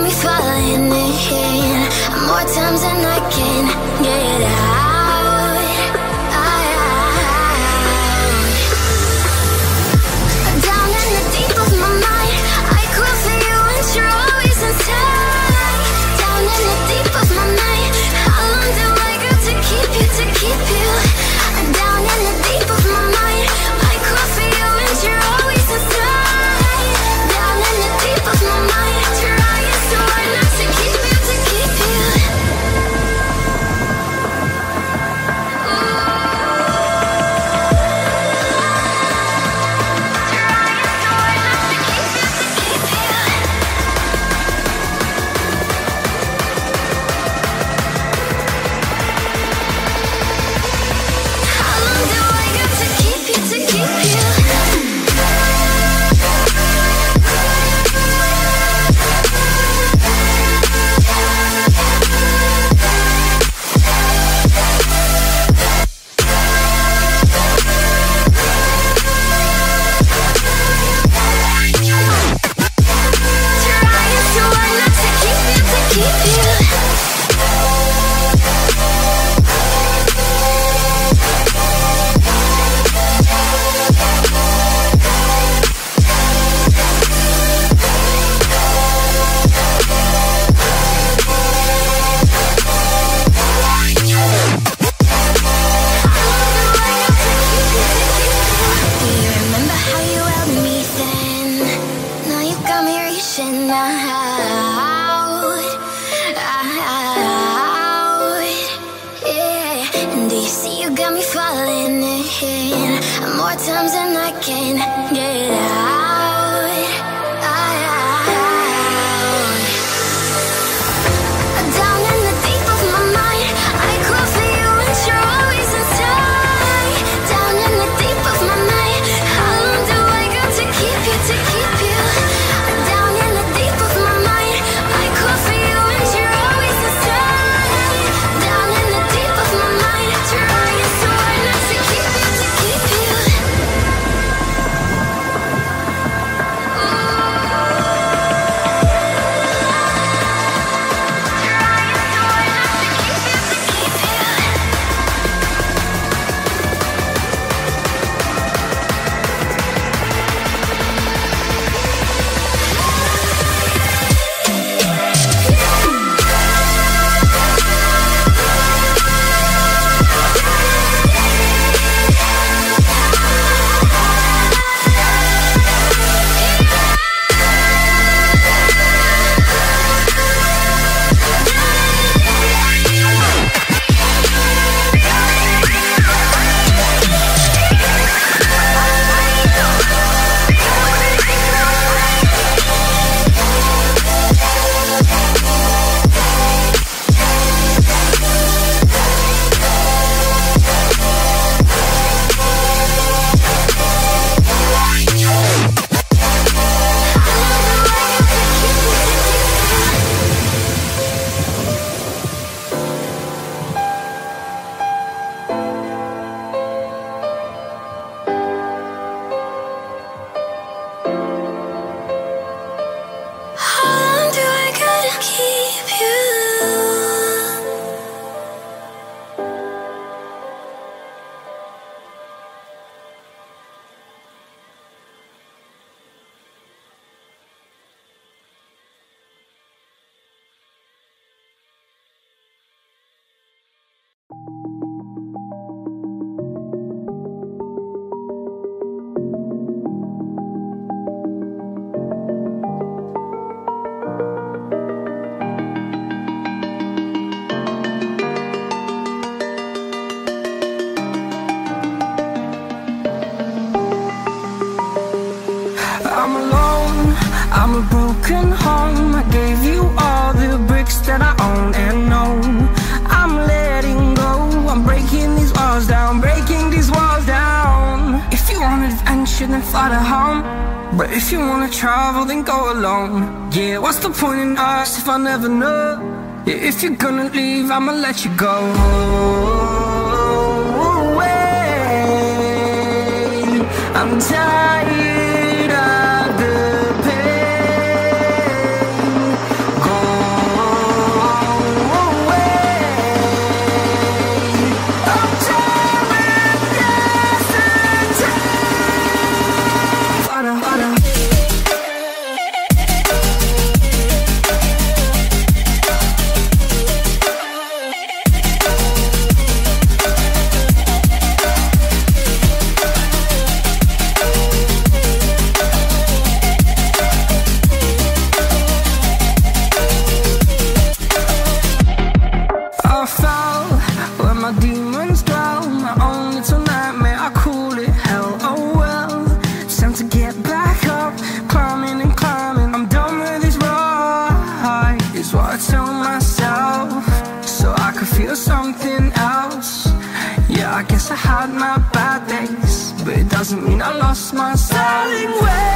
got me falling in. More times than I can get out. More times than I can get out. Down in the deep of my mind, I crawl for you and you're always inside. Down in the deep of my mind, how long do I got to keep you, to keep you? Down in the deep of my mind, I crawl for you and you're always inside. Down in the deep of my mind, trying so hard not to keep you, to keep you. I'm a broken home, I gave you all the bricks that I own and know. I'm letting go, I'm breaking these walls down, breaking these walls down. If you want adventure, then fly to home. But if you wanna travel, then go alone. Yeah, what's the point in us if I never know? Yeah, if you're gonna leave, I'ma let you go away. I'm tired of the pain. Go doesn't mean I lost my styling way.